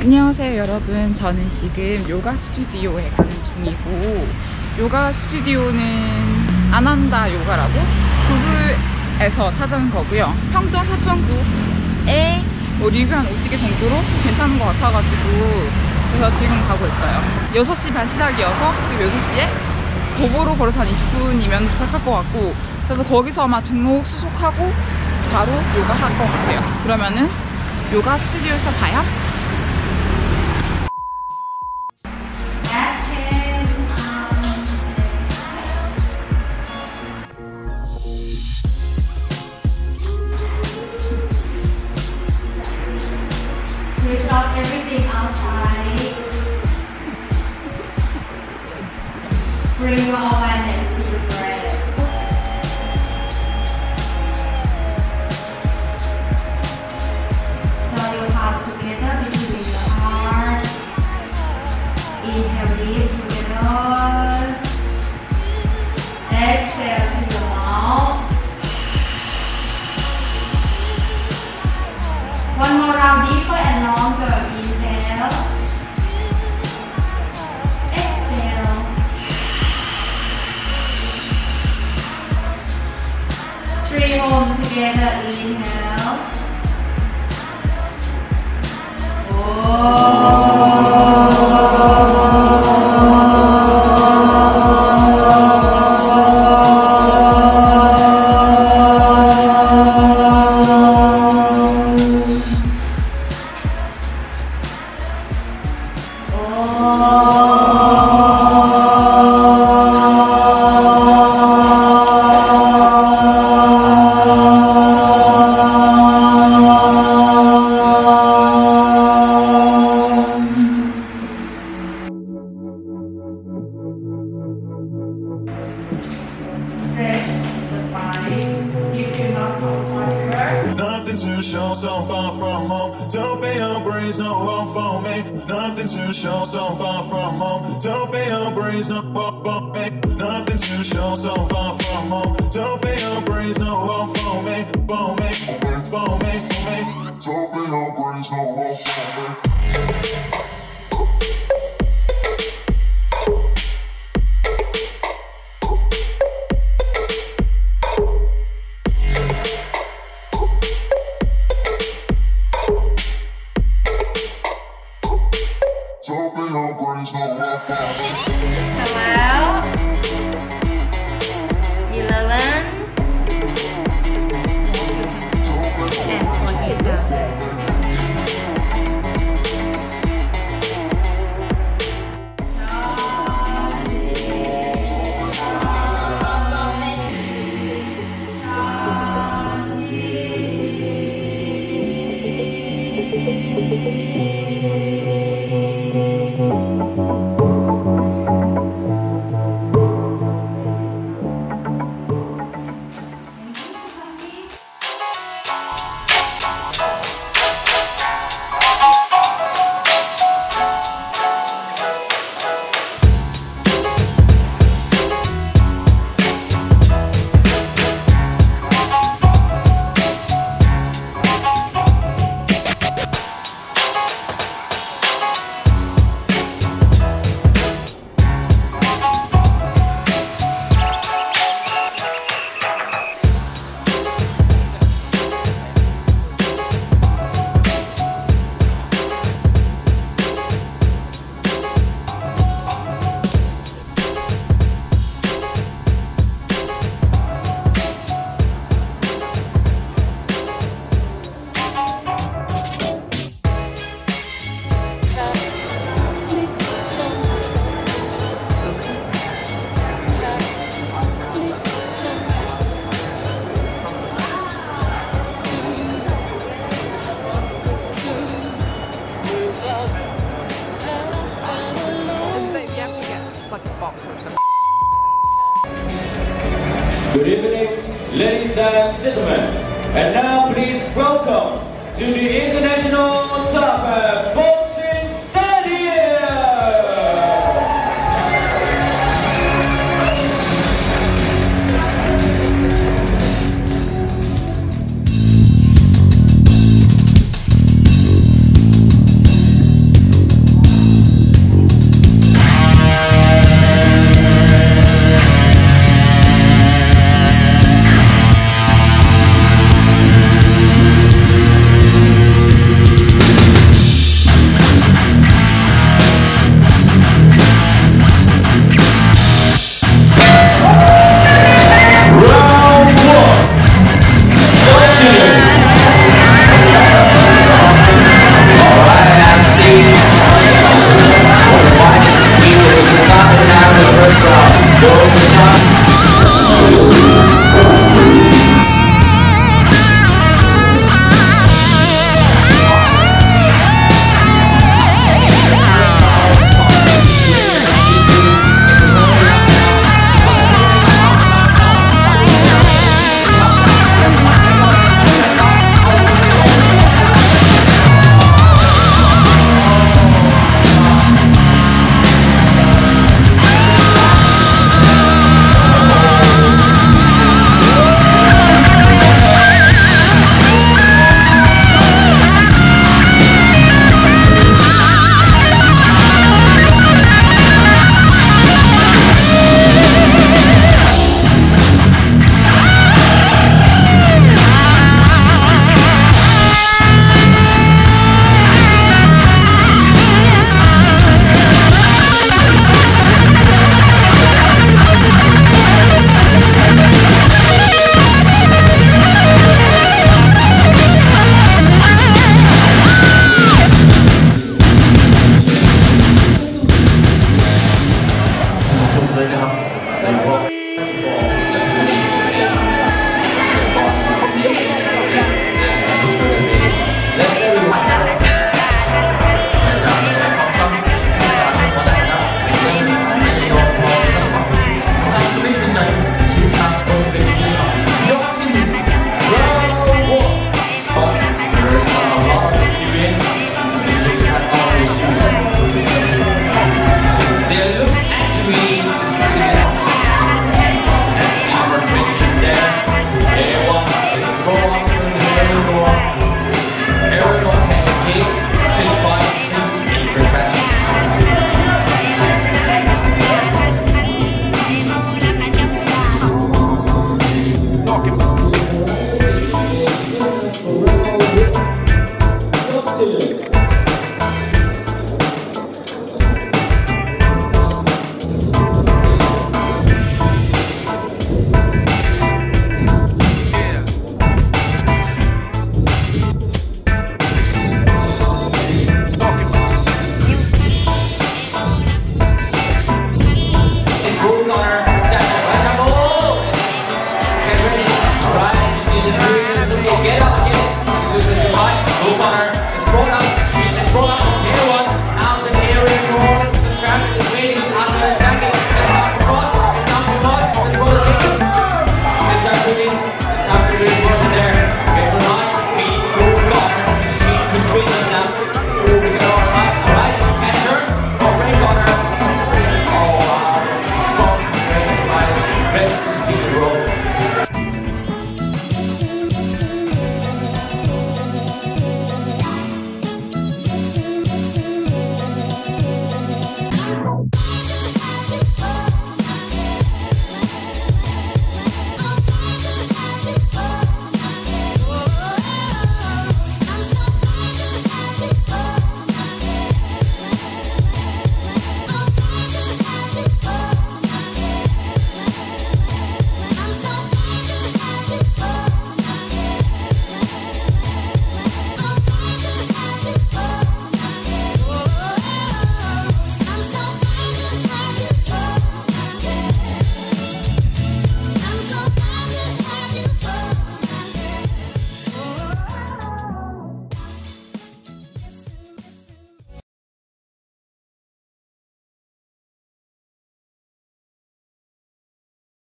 안녕하세요 여러분, 저는 지금 요가 스튜디오에 가는 중이고, 요가 스튜디오는 아난다 요가라고 구글에서 찾은 거고요. 평점 4.9에 뭐 리뷰 한 5개 정도로 괜찮은 것 같아가지고 그래서 지금 가고 있어요. 6시 반 시작이어서 지금 6시에 도보로 걸어서 한 20분이면 도착할 것 같고, 그래서 거기서 아마 등록 수속하고 바로 요가 할 것 같아요. 그러면은 요가 스튜디오에서 봐요. We shot everything outside. Bring your awareness to the breath. Draw your palms together between your heart. Inhale deep through your nose. Exhale through your mouth. One more round, deeper and longer. Inhale. Exhale. Three hold together. Inhale. Oh. Nothing to show, so far from home. Don't be a breeze, no home for me. Nothing to show, so far from home. Don't be a breeze, no home for me. Nothing to show, so far from home. Don't be a breeze, no home for me. For me, for me, for me. Don't be a breeze, no home for me. Good evening, ladies and gentlemen, and now please welcome to the International